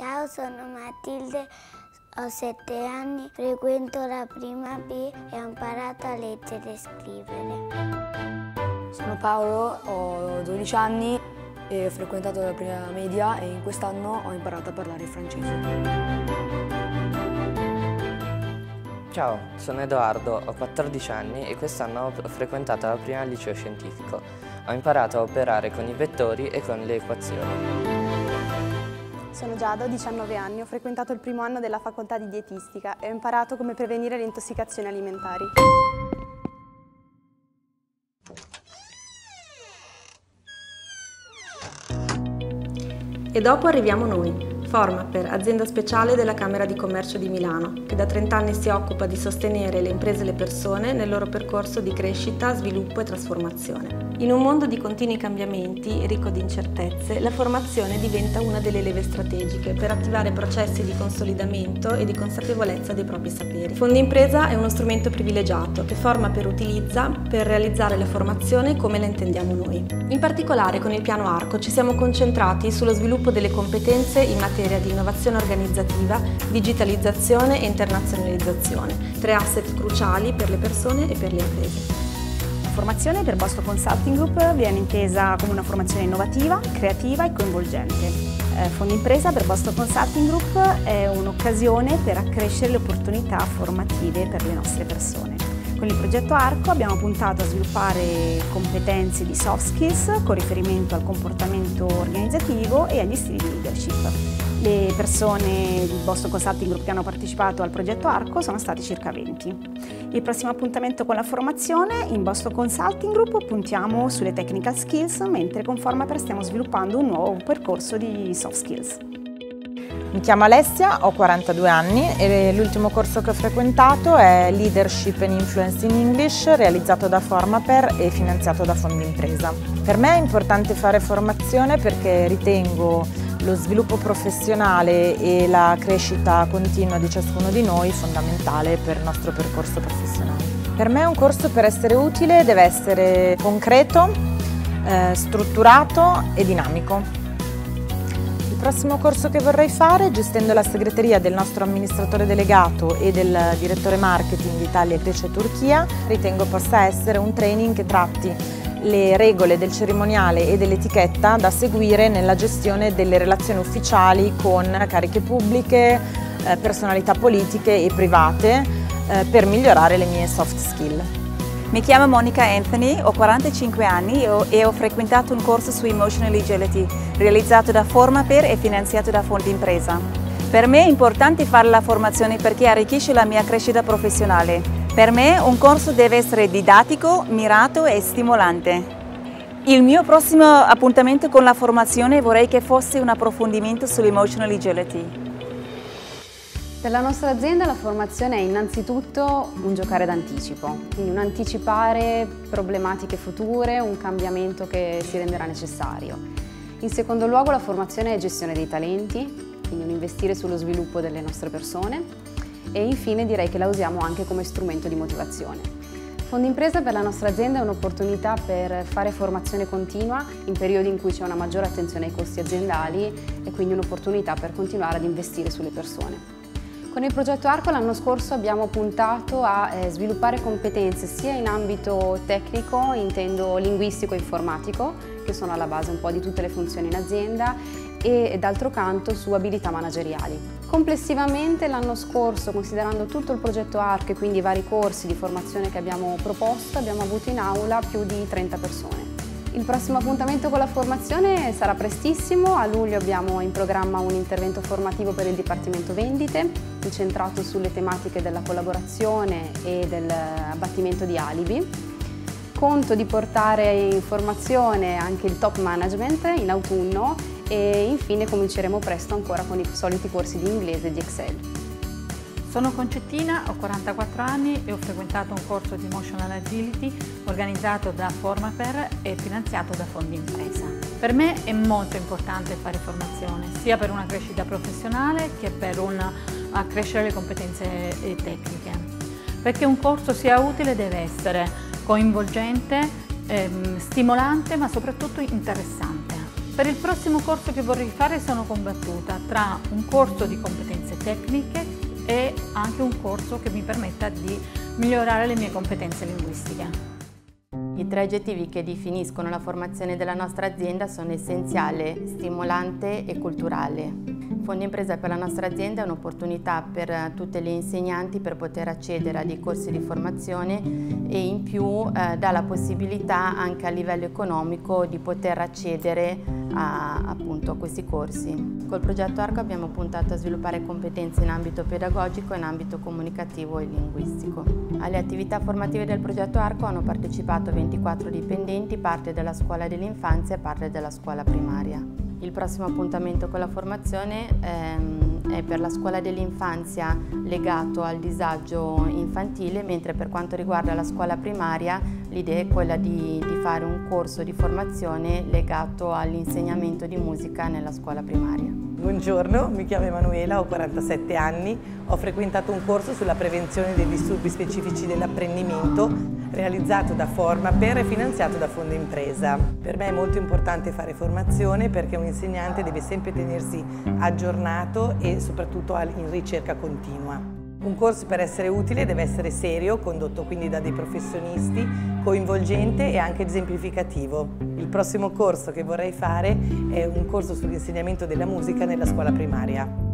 Ciao, sono Matilde, ho 7 anni, frequento la prima B e ho imparato a leggere e scrivere. Sono Paolo, ho 12 anni e ho frequentato la prima media e in quest'anno ho imparato a parlare francese. Ciao, sono Edoardo, ho 14 anni e quest'anno ho frequentato la prima liceo scientifico. Ho imparato a operare con i vettori e con le equazioni. Sono Giada, ho 19 anni, ho frequentato il primo anno della facoltà di dietistica e ho imparato come prevenire le intossicazioni alimentari. E dopo arriviamo noi, Formaper, azienda speciale della Camera di Commercio di Milano, che da 30 anni si occupa di sostenere le imprese e le persone nel loro percorso di crescita, sviluppo e trasformazione. In un mondo di continui cambiamenti, ricco di incertezze, la formazione diventa una delle leve strategiche per attivare processi di consolidamento e di consapevolezza dei propri saperi. Fondimpresa è uno strumento privilegiato che Formaper utilizza per realizzare la formazione come la intendiamo noi. In particolare con il Piano Arco ci siamo concentrati sullo sviluppo delle competenze in materia di innovazione organizzativa, digitalizzazione e internazionalizzazione, tre asset cruciali per le persone e per le imprese. La formazione per Boston Consulting Group viene intesa come una formazione innovativa, creativa e coinvolgente. Fondimpresa per Boston Consulting Group è un'occasione per accrescere le opportunità formative per le nostre persone. Con il progetto ARC.O. abbiamo puntato a sviluppare competenze di soft skills con riferimento al comportamento organizzativo e agli stili di leadership. Le persone di Boston Consulting Group che hanno partecipato al progetto ARC.O. sono stati circa 20. Il prossimo appuntamento con la formazione in Boston Consulting Group puntiamo sulle technical skills, mentre con Formaper stiamo sviluppando un nuovo percorso di soft skills. Mi chiamo Alessia, ho 42 anni e l'ultimo corso che ho frequentato è Leadership and Influence in English, realizzato da Formaper e finanziato da Fondimpresa. Per me è importante fare formazione perché ritengo lo sviluppo professionale e la crescita continua di ciascuno di noi fondamentale per il nostro percorso professionale. Per me un corso, per essere utile, deve essere concreto, strutturato e dinamico. Il prossimo corso che vorrei fare, gestendo la segreteria del nostro amministratore delegato e del direttore marketing Italia, Grecia e Turchia, ritengo possa essere un training che tratti le regole del cerimoniale e dell'etichetta da seguire nella gestione delle relazioni ufficiali con cariche pubbliche, personalità politiche e private per migliorare le mie soft skill. Mi chiamo Monica Anthony, ho 45 anni e ho frequentato un corso su Emotional Agility, realizzato da Formaper e finanziato da Fondimpresa. Per me è importante fare la formazione perché arricchisce la mia crescita professionale. Per me un corso deve essere didattico, mirato e stimolante. Il mio prossimo appuntamento con la formazione vorrei che fosse un approfondimento sull'Emotional Agility. Per la nostra azienda la formazione è innanzitutto un giocare d'anticipo, quindi un anticipare problematiche future, un cambiamento che si renderà necessario. In secondo luogo la formazione è gestione dei talenti, quindi un investire sullo sviluppo delle nostre persone e infine direi che la usiamo anche come strumento di motivazione. Fondimpresa per la nostra azienda è un'opportunità per fare formazione continua in periodi in cui c'è una maggiore attenzione ai costi aziendali e quindi un'opportunità per continuare ad investire sulle persone. Con il progetto ARC.O. l'anno scorso abbiamo puntato a sviluppare competenze sia in ambito tecnico, intendo linguistico e informatico, che sono alla base un po' di tutte le funzioni in azienda, e d'altro canto su abilità manageriali. Complessivamente l'anno scorso, considerando tutto il progetto ARC.O. e quindi i vari corsi di formazione che abbiamo proposto, abbiamo avuto in aula più di 30 persone. Il prossimo appuntamento con la formazione sarà prestissimo, a luglio abbiamo in programma un intervento formativo per il Dipartimento Vendite, incentrato sulle tematiche della collaborazione e dell'abbattimento di alibi. Conto di portare in formazione anche il top management in autunno e infine cominceremo presto ancora con i soliti corsi di inglese e di Excel. Sono Concettina, ho 44 anni e ho frequentato un corso di Emotional Agility organizzato da Formaper e finanziato da Fondimpresa. Per me è molto importante fare formazione, sia per una crescita professionale che per accrescere le competenze tecniche. Perché un corso sia utile deve essere coinvolgente, stimolante ma soprattutto interessante. Per il prossimo corso che vorrei fare sono combattuta tra un corso di competenze tecniche e anche un corso che mi permetta di migliorare le mie competenze linguistiche. I tre aggettivi che definiscono la formazione della nostra azienda sono essenziale, stimolante e culturale. Fondimpresa per la nostra azienda è un'opportunità per tutte le insegnanti per poter accedere a dei corsi di formazione e in più dà la possibilità anche a livello economico di poter accedere appunto a questi corsi. Col progetto A.R.C.O. abbiamo puntato a sviluppare competenze in ambito pedagogico, in ambito comunicativo e linguistico. Alle attività formative del progetto A.R.C.O. hanno partecipato 24 dipendenti, parte della scuola dell'infanzia e parte della scuola primaria. Il prossimo appuntamento con la formazione è per la scuola dell'infanzia legato al disagio infantile, mentre per quanto riguarda la scuola primaria l'idea è quella di fare un corso di formazione legato all'insegnamento di musica nella scuola primaria. Buongiorno, mi chiamo Emanuela, ho 47 anni, ho frequentato un corso sulla prevenzione dei disturbi specifici dell'apprendimento realizzato da Formaper e finanziato da Fondimpresa. Per me è molto importante fare formazione perché un insegnante deve sempre tenersi aggiornato e soprattutto in ricerca continua. Un corso per essere utile deve essere serio, condotto quindi da dei professionisti, coinvolgente e anche esemplificativo. Il prossimo corso che vorrei fare è un corso sull'insegnamento della musica nella scuola primaria.